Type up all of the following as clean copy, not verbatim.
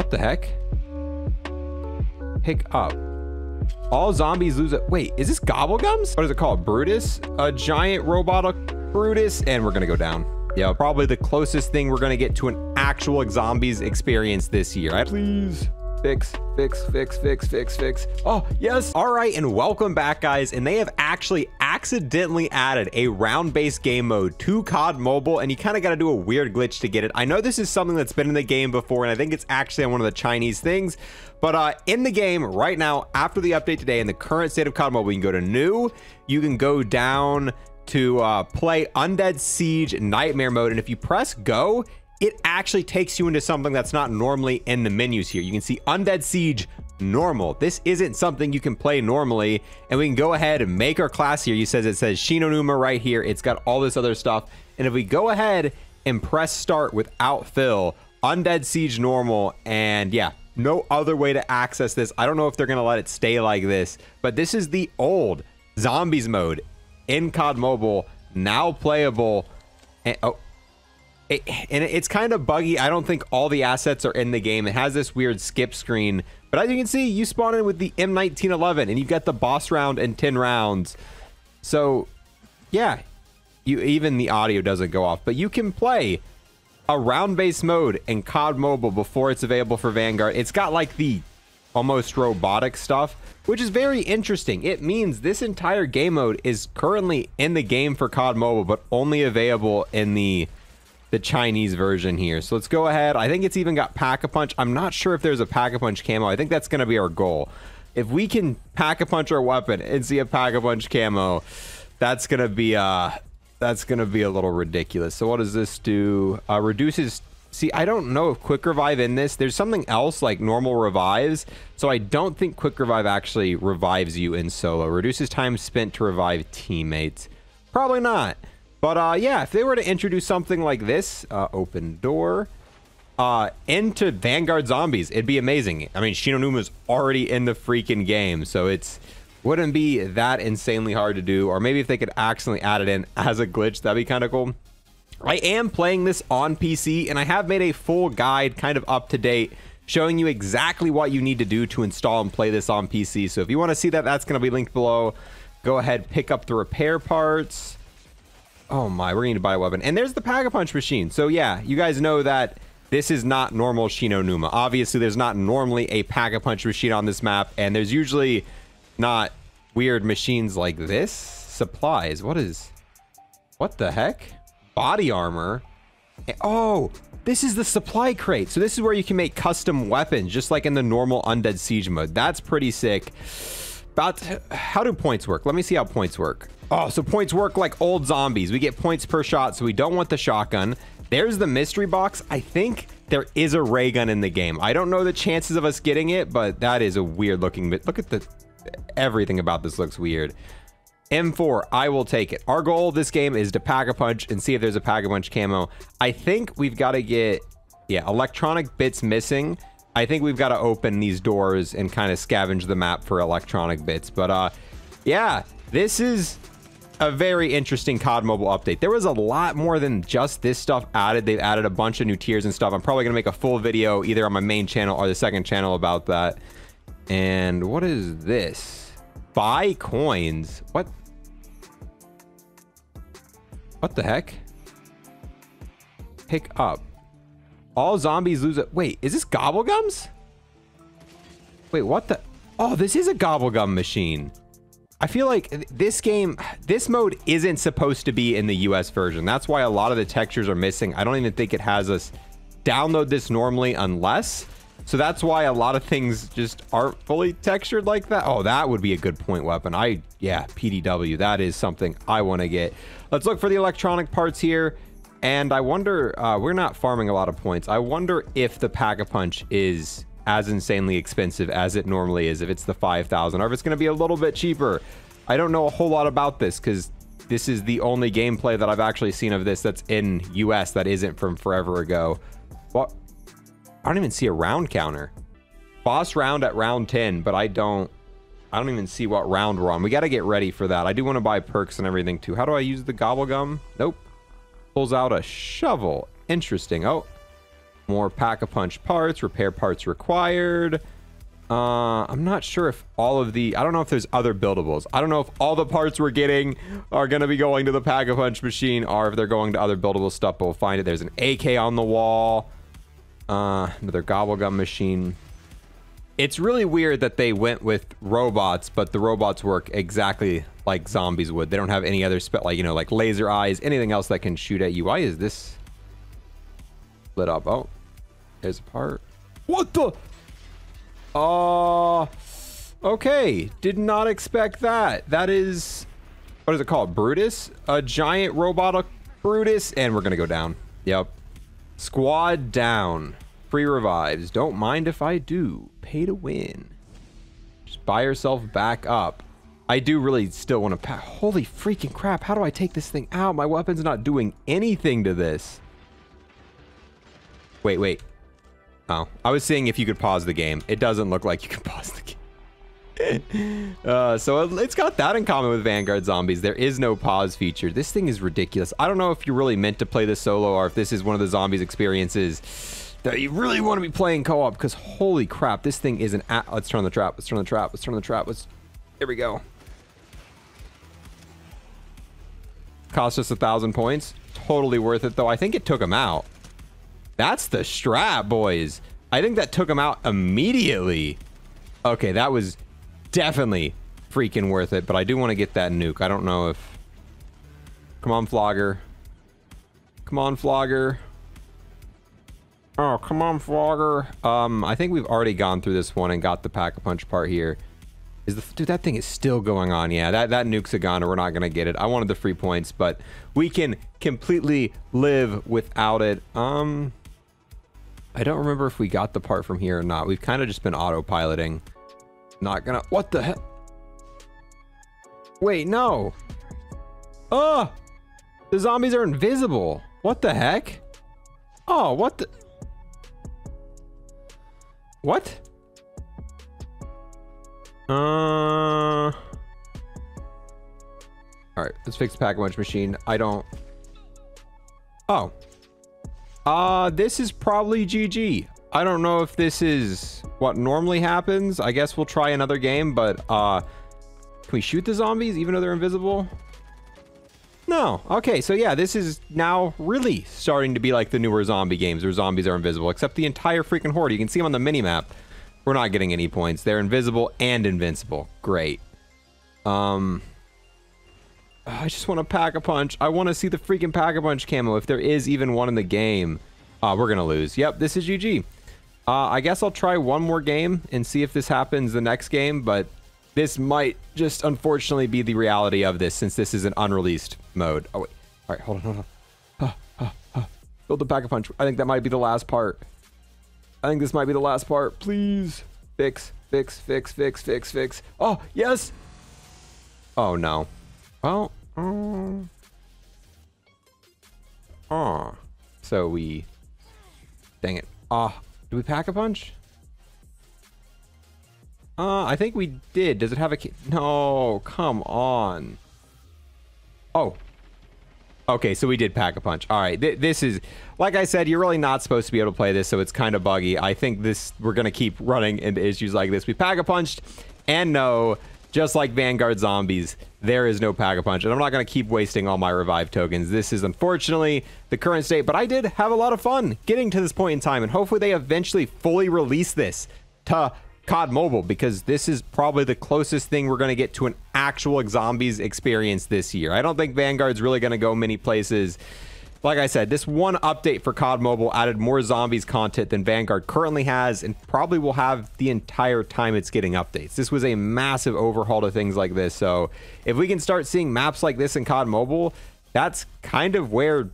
What the heck? Pick up. All zombies lose it. Wait, is this Gobblegums? What is it called? Brutus? A giant robot Brutus. And we're going to go down. Yeah, probably the closest thing we're going to get to an actual zombies experience this year. Right? Please. Fix, fix, fix, fix, fix, fix. Oh, yes. All right, and welcome back, guys. And they have actually accidentally added a round-based game mode to COD Mobile, and you kind of got to do a weird glitch to get it. I know this is something that's been in the game before, and I think it's actually on one of the Chinese things. But in the game right now, after the update today, in the current state of COD Mobile, you can go to New. You can go down to play Undead Siege Nightmare Mode, and if you press Go, it actually takes you into something that's not normally in the menus here. You can see Undead Siege Normal. This isn't something you can play normally, and we can go ahead and make our class here. It says Shi No Numa right here. It's got all this other stuff, and if we go ahead and press start without fill, Undead Siege Normal, and yeah, no other way to access this. I don't know if they're gonna let it stay like this, but this is the old zombies mode in COD Mobile, now playable. And oh, it's kind of buggy. I don't think all the assets are in the game. It has this weird skip screen. But as you can see, you spawn in with the M1911, and you've got the boss round and 10 rounds. So, yeah, even the audio doesn't go off. But you can play a round-based mode in COD Mobile before it's available for Vanguard. It's got, like, the almost robotic stuff, which is very interesting. It means this entire game mode is currently in the game for COD Mobile, but only available in the Chinese version here. So let's go ahead. I think it's even got Pack-A-Punch. I'm not sure if there's a Pack-A-Punch camo. I think that's going to be our goal. If we can Pack-A-Punch our weapon and see a Pack-A-Punch camo, that's going to be a little ridiculous. So what does this do? Reduces... See, I don't know if Quick Revive in this. There's something else like normal revives. So I don't think Quick Revive actually revives you in solo. Reduces time spent to revive teammates. Probably not. But yeah, if they were to introduce something like this, open door, into Vanguard Zombies, it'd be amazing. I mean, Shi No Numa's already in the freaking game, so it's wouldn't be that insanely hard to do. Or maybe if they could accidentally add it in as a glitch, that'd be kind of cool. I am playing this on PC, and I have made a full guide kind of up to date, showing you exactly what you need to do to install and play this on PC. So if you want to see that, that's going to be linked below. Go ahead, pick up the repair parts. Oh my, we're going to buy a weapon. And there's the Pack-A-Punch machine. So yeah, you guys know that this is not normal Shi No Numa. Obviously, there's not normally a Pack-A-Punch machine on this map, and there's usually not weird machines like this. Supplies. What the heck? Body armor. Oh, this is the supply crate. So this is where you can make custom weapons, just like in the normal Undead Siege mode. That's pretty sick. But how do points work? Let me see how points work. Oh, so points work like old zombies. We get points per shot, so we don't want the shotgun. There's the mystery box. I think there is a ray gun in the game. I don't know the chances of us getting it, but that is a weird looking bit. Look at everything about this looks weird. M4, I will take it. Our goal of this game is to Pack-A-Punch and see if there's a Pack-A-Punch camo. I think we've got to get, yeah, electronic bits missing. I think we've got to open these doors and kind of scavenge the map for electronic bits. But yeah, this is a very interesting COD Mobile update. There was a lot more than just this stuff added. They've added a bunch of new tiers and stuff. I'm probably gonna make a full video either on my main channel or the second channel about that. And what is this? Buy coins. What the heck? Pick up. All zombies lose it. Wait, is this Gobblegums? Wait, what the? Oh, this is a Gobblegum machine. I feel like this mode isn't supposed to be in the US version. That's why a lot of the textures are missing. I don't even think it has us download this normally unless. So that's why a lot of things just aren't fully textured like that. Oh, that would be a good point weapon. Yeah, PDW, that is something I want to get. Let's look for the electronic parts here. And I wonder, we're not farming a lot of points. I wonder if the Pack-A-Punch is as insanely expensive as it normally is, if it's the 5,000, or if it's going to be a little bit cheaper. I don't know a whole lot about this because this is the only gameplay that I've actually seen of this that's in US that isn't from forever ago. Well, I don't even see a round counter. Boss round at round 10, but I don't even see what round we're on. We got to get ready for that. I do want to buy perks and everything too. How do I use the Gobblegum? Nope. Pulls out a shovel. Interesting. Oh, More Pack-A-Punch parts, repair parts required. I'm not sure if all of the... I don't know if there's other buildables. I don't know if all the parts we're getting are going to be going to the Pack-A-Punch machine or if they're going to other buildable stuff, but we'll find it. There's an AK on the wall. Another Gobblegum machine. It's really weird that they went with robots, but the robots work exactly like zombies would. They don't have any other spell, like, you know, like laser eyes, anything else that can shoot at you. Why is this lit up? Oh, there's a part. What the? Okay, did not expect that. That is, what is it called? Brutus? A giant robot Brutus, and we're gonna go down. Yep. Squad down. Free revives. Don't mind if I do. Pay to win. Just buy yourself back up. I do really still want to pack. Holy freaking crap, how do I take this thing out? My weapon's not doing anything to this. Wait, wait. Oh, I was seeing if you could pause the game. It doesn't look like you can pause the game. So it's got that in common with Vanguard Zombies. There is no pause feature. This thing is ridiculous. I don't know if you're really meant to play this solo or if this is one of the zombies experiences that you really want to be playing co-op, because holy crap, this thing is an... Let's turn on the trap. Let's turn on the trap. Let's turn on the trap. Let's... Here we go. Cost us 1,000 points. Totally worth it, though. I think it took him out. That's the strat, boys. I think that took him out immediately. Okay, that was definitely freaking worth it, but I do want to get that nuke. I don't know if... Come on, Flogger. Come on, Flogger. Oh, come on, Flogger. I think we've already gone through this one and got the Pack-A-Punch part here. Dude, that thing is still going on. Yeah, that nukes a goner. We're not going to get it. I wanted the free points, but we can completely live without it. I don't remember if we got the part from here or not. We've kind of just been autopiloting. Not gonna... What the hell? Wait, no. Oh! The zombies are invisible. What the heck? Oh, what the... What? Alright, let's fix the Pack-A-Punch machine. I don't... Oh. This is probably GG. I don't know if this is what normally happens. I guess we'll try another game, but can we shoot the zombies even though they're invisible? No. Okay, so yeah, this is now really starting to be like the newer zombie games where zombies are invisible, except the entire freaking horde. You can see them on the minimap. We're not getting any points. They're invisible and invincible. Great. I just want to Pack-A-Punch. I want to see the freaking Pack-A-Punch camo, if there is even one in the game. We're going to lose. Yep, this is GG. I guess I'll try one more game and see if this happens the next game, but this might just unfortunately be the reality of this, since this is an unreleased mode. Oh, wait. All right, hold on, hold on. Build the Pack-A-Punch. I think that might be the last part. I think this might be the last part. Please. Fix, fix, fix, fix, fix, fix. Oh, yes! Oh, no. Well, so we, dang it. Did we Pack-A-Punch? I think we did. Does it have a key? No, come on. Oh, okay, so we did Pack-A-Punch. All right, this is, like I said, you're really not supposed to be able to play this, so it's kind of buggy. I think this, we're gonna keep running into issues like this. We Pack-A-Punched, and no, just like Vanguard Zombies, there is no Pack-A-Punch, and I'm not going to keep wasting all my revive tokens. This is unfortunately the current state, but I did have a lot of fun getting to this point in time, and hopefully they eventually fully release this to COD Mobile, because this is probably the closest thing we're going to get to an actual zombies experience this year. I don't think Vanguard's really going to go many places. Like I said, this one update for COD Mobile added more zombies content than Vanguard currently has and probably will have the entire time it's getting updates. This was a massive overhaul to things like this, so if we can start seeing maps like this in COD Mobile, that's kind of where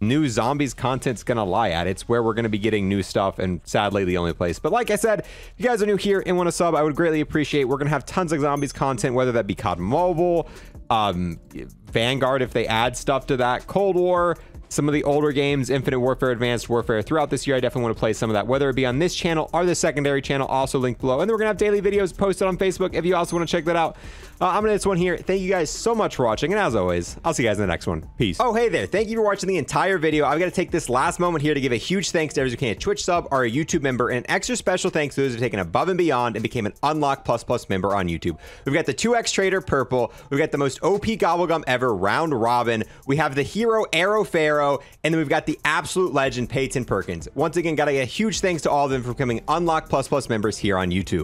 new zombies content's gonna lie at. It's where we're gonna be getting new stuff, and sadly the only place. But like I said, if you guys are new here and want to sub, I would greatly appreciate. We're gonna have tons of zombies content, whether that be COD Mobile, Vanguard if they add stuff to that, Cold War, some of the older games, Infinite Warfare, Advanced Warfare, throughout this year. I definitely want to play some of that, whether it be on this channel or the secondary channel, also linked below. And then we're gonna have daily videos posted on Facebook if you also want to check that out. I'm gonna end this one here. Thank you guys so much for watching, and as always, I'll see you guys in the next one. Peace. Oh, hey there, thank you for watching the entire video. I've got to take this last moment here to give a huge thanks to everyone who became a Twitch sub or a YouTube member, and an extra special thanks to those who have taken above and beyond and became an Unlock Plus Plus member on YouTube. We've got the 2X Trader Purple, we've got the most OP Gobblegum ever, Round Robin, we have the hero Arrow Pharaoh, and then we've got the absolute legend Peyton Perkins. Once again, gotta get a huge thanks to all of them for becoming Unlock Plus Plus members here on YouTube.